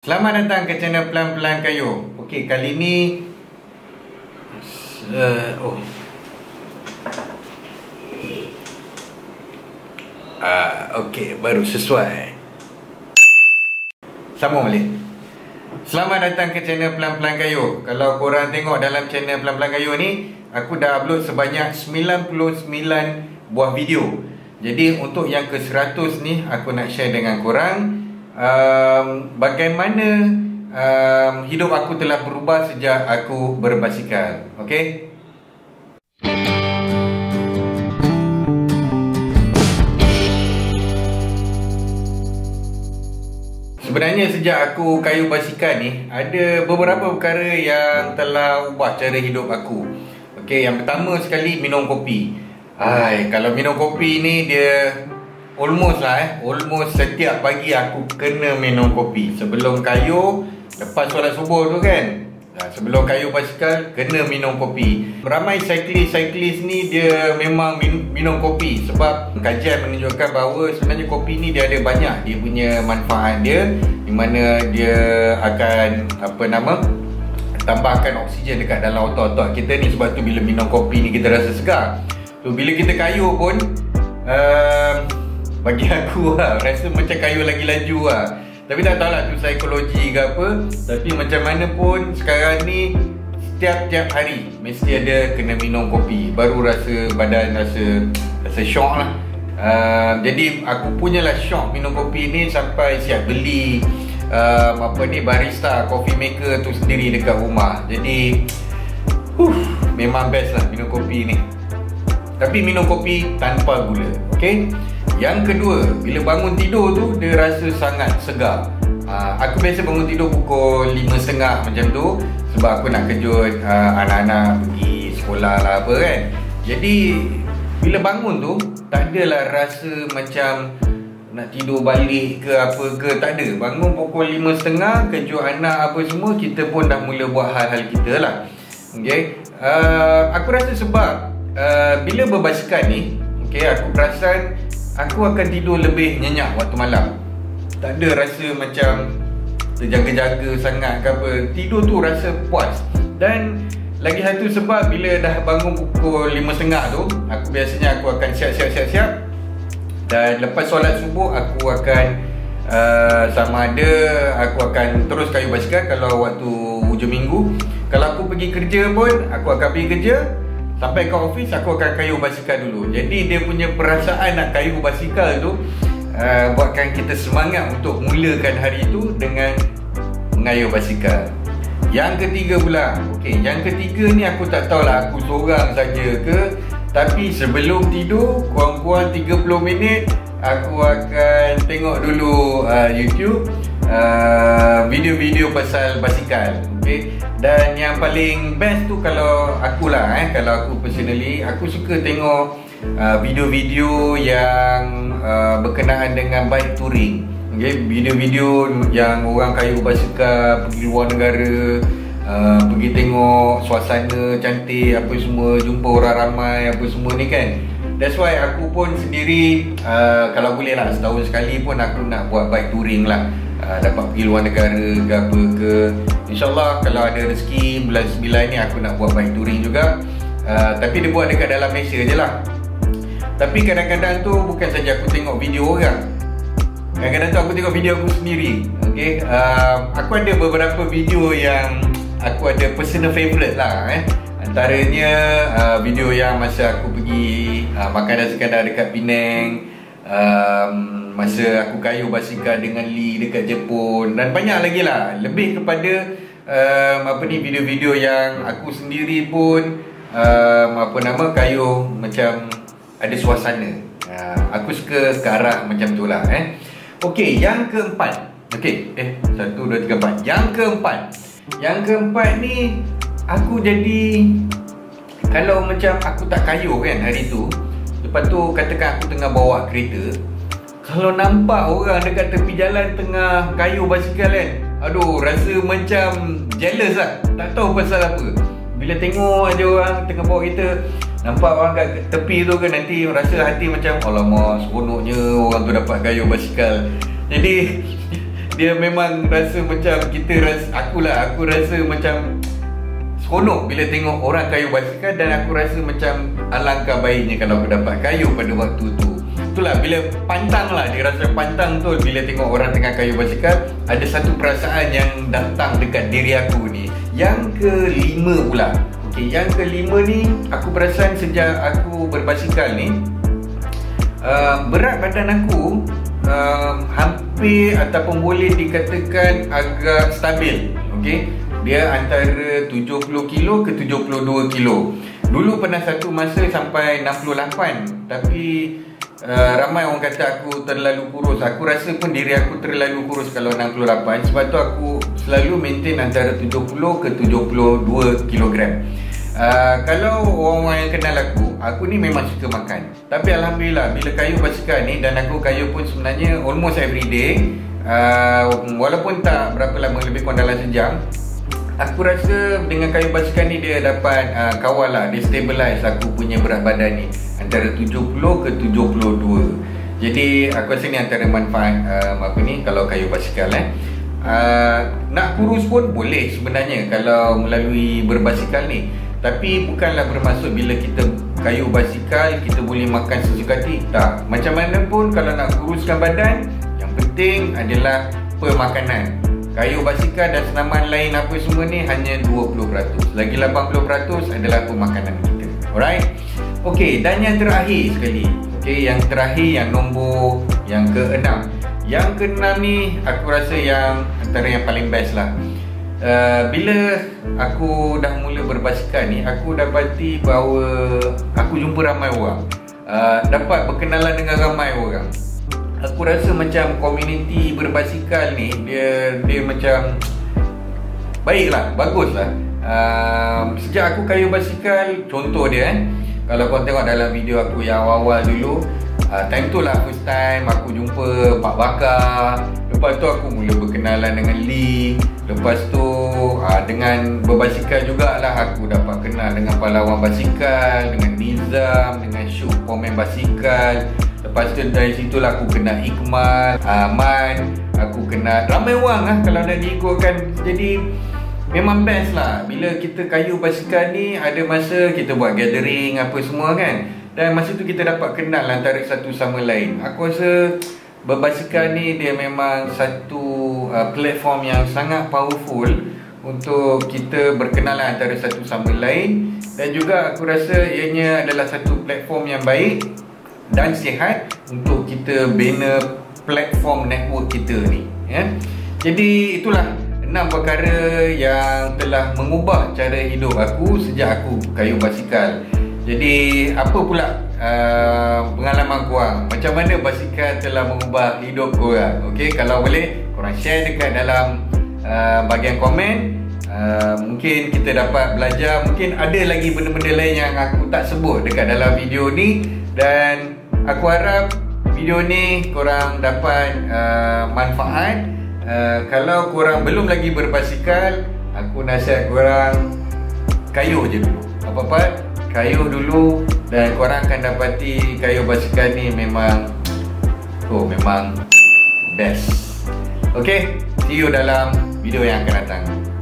Selamat datang ke channel Pelan Pelan Kayuh. Okey, kali ni okey, baru sesuai. Sambung balik. Selamat datang ke channel Pelan Pelan Kayuh. Kalau korang tengok dalam channel Pelan Pelan Kayuh ni, aku dah upload sebanyak 99 buah video. Jadi untuk yang ke-100 ni aku nak share dengan korang bagaimana hidup aku telah berubah sejak aku berbasikal. Okey. Sebenarnya sejak aku kayuh basikal ni, ada beberapa perkara yang telah ubah cara hidup aku. Okey, yang pertama sekali, minum kopi. Kalau minum kopi ni dia almost lah almost setiap pagi aku kena minum kopi. Sebelum kayuh, lepas solat subuh tu kan, sebelum kayuh basikal, kena minum kopi. Ramai cyclist ni dia memang minum kopi. Sebab kajian menunjukkan bahawa sebenarnya kopi ni dia ada banyak dia punya manfaat dia, di mana dia akan tambahkan oksigen dekat dalam otot-otot kita ni. Sebab tu bila minum kopi ni kita rasa segar. So bila kita kayuh pun, bagi aku lah, rasa macam kayuh lagi laju lah. Tapi tak tahu lah tu psikologi ke apa. Tapi macam mana pun sekarang ni, setiap-tiap hari mesti ada kena minum kopi, baru rasa badan rasa syok lah. Jadi aku punya lah syok minum kopi ni, sampai siap beli barista, coffee maker tu sendiri dekat rumah. Jadi memang best lah minum kopi ni. Tapi minum kopi tanpa gula. Okey. Yang kedua, bila bangun tidur tu dia rasa sangat segar. Aku biasa bangun tidur pukul 5.30 macam tu, sebab aku nak kejut anak-anak pergi sekolah lah apa kan. Jadi bila bangun tu tak adalah rasa macam nak tidur balik ke apa ke, tak ada. Bangun pukul 5.30, kejut anak apa semua, kita pun dah mula buat hal-hal kita lah. Okey. Aku rasa sebab bila berbasikal ni, okey, aku perasan aku akan tidur lebih nyenyak waktu malam. Tak ada rasa macam terjaga-jaga sangat ke apa. Tidur tu rasa puas. Dan lagi satu sebab, bila dah bangun pukul 5.30 tu, aku biasanya aku akan siap-siap. Dan lepas solat subuh aku akan sama ada aku akan terus kayuh basikal kalau waktu hujung minggu. Kalau aku pergi kerja pun, aku akan pergi kerja. Sampai ke office, aku akan kayuh basikal dulu. Jadi dia punya perasaan nak kayuh basikal tu buatkan kita semangat untuk mulakan hari itu dengan mengayuh basikal. Yang ketiga pula, okey, yang ketiga ni aku tak tahulah aku seorang saja ke, tapi sebelum tidur kurang-kurang 30 minit aku akan tengok dulu YouTube, video-video pasal basikal. Okey. Dan yang paling best tu kalau akulah, kalau aku personally, aku suka tengok video-video yang berkenaan dengan bike touring. Okay, video-video yang orang kayuh basikal pergi luar negara, pergi tengok suasana cantik apa semua, jumpa orang ramai apa semua ni kan. That's why aku pun sendiri, kalau boleh lah setahun sekali pun aku nak buat bike touring lah. Dapat pergi luar negara ke apa ke, InsyaAllah kalau ada rezeki bulan 9 ni aku nak buat bike touring juga. Tapi dia buat dekat dalam Malaysia je lah. Tapi kadang-kadang tu bukan saja aku tengok video orang, kadang-kadang tu aku tengok video aku sendiri. Okay, aku ada beberapa video yang aku ada personal favourite lah. Antaranya video yang masa aku pergi makan dan sekadar dekat Penang, masa aku kayuh basikal dengan Lee dekat Jepun, dan banyak lagi lah. Lebih kepada video-video yang aku sendiri pun kayuh macam ada suasana. Aku suka ke arah macam tu lah. Okey, yang keempat. Okey, 1, 2, 3, 4. Yang keempat ni, aku jadi, kalau macam aku tak kayuh kan hari tu, lepas tu katakan aku tengah bawa kereta, kalau nampak orang dekat tepi jalan tengah kayuh basikal kan, aduh, rasa macam jealous lah. Tak tahu pasal apa. Bila tengok aja orang tengah bawa kereta, nampak orang kat tepi tu kan, nanti rasa hati macam, alamak, seronoknya orang tu dapat kayuh basikal. Jadi dia memang rasa macam kita rasa, aku rasa macam seronok bila tengok orang kayuh basikal. Dan aku rasa macam alangkah baiknya kalau aku dapat kayuh pada waktu tu. Itulah bila pantang lah, dia rasa pantang tu bila tengok orang tengah kayuh basikal. Ada satu perasaan yang datang dekat diri aku ni. Yang kelima pula, okay, yang kelima ni aku perasan sejak aku berbasikal ni, berat badan aku hampir ataupun boleh dikatakan agak stabil. Okay, dia antara 70 kilo ke 72 kilo. Dulu pernah satu masa sampai 68. Tapi ramai orang kata aku terlalu kurus. Aku rasa pun diri aku terlalu kurus kalau 68. Sebab tu aku selalu maintain antara 70 ke 72 kilogram. Kalau orang yang kenal aku ni memang suka makan. Tapi alhamdulillah bila kayuh basikal ni, dan aku kayuh pun sebenarnya almost everyday, walaupun tak berapa lama, lebih kurang dalam sejam. Aku rasa dengan kayuh basikal ni dia dapat kawal lah, dia stabilize aku punya berat badan ni antara 70 ke 72. Jadi aku rasa ni antara manfaat apa ni kalau kayuh basikal nak kurus pun boleh sebenarnya kalau melalui berbasikal ni. Tapi bukanlah bermaksud bila kita kayuh basikal kita boleh makan sesuka hati. Tak, macam mana pun kalau nak kuruskan badan, yang penting adalah pemakanan. Kayuh basikal dan senaman lain apa semua ni hanya 20%. Lagi 80% adalah pemakanan kita. Alright? Okey, dan yang terakhir sekali. Okey, yang terakhir, yang nombor yang ke-6. Yang ke-6 ni aku rasa yang antara yang paling best lah. Bila aku dah mula berbasikal ni, aku dapati bahawa aku jumpa ramai orang, dapat berkenalan dengan ramai orang. Aku rasa macam komuniti berbasikal ni dia macam baiklah, baguslah. Sejak aku kayuh basikal, contoh dia kalau kau tengok dalam video aku yang awal-awal dulu, time tu lah first time aku jumpa Pak Bakar. Lepas tu aku mula berkenalan dengan Lee. Lepas tu dengan berbasikal jugalah aku dapat kenal dengan Pahlawan Basikal, dengan Nizam, dengan Syuk Pomen Basikal. Lepas tu dari situlah aku kenal Iqbal, Aman. Aku kenal ramai orang lah kalau dah diikutkan. Jadi memang best lah bila kita kayuh basikal ni. Ada masa kita buat gathering apa semua kan, dan masa tu kita dapat kenal antara satu sama lain. Aku rasa berbasikal ni dia memang satu platform yang sangat powerful untuk kita berkenalan antara satu sama lain. Dan juga aku rasa ianya adalah satu platform yang baik dan sihat untuk kita bina platform network kita ni, ya. Jadi itulah 6 perkara yang telah mengubah cara hidup aku sejak aku kayuh basikal. Jadi apa pula pengalaman korang, macam mana basikal telah mengubah hidup korang? Okey, kalau boleh korang share dekat dalam bahagian komen. Mungkin kita dapat belajar, mungkin ada lagi benda-benda lain yang aku tak sebut dekat dalam video ni. Dan aku harap video ni korang dapat manfaat. Kalau korang belum lagi berbasikal, aku nasihat korang kayuh je dulu. Apa-apa, kayuh dulu, dan korang akan dapati kayuh basikal ni memang memang best. Okay, see you dalam video yang akan datang.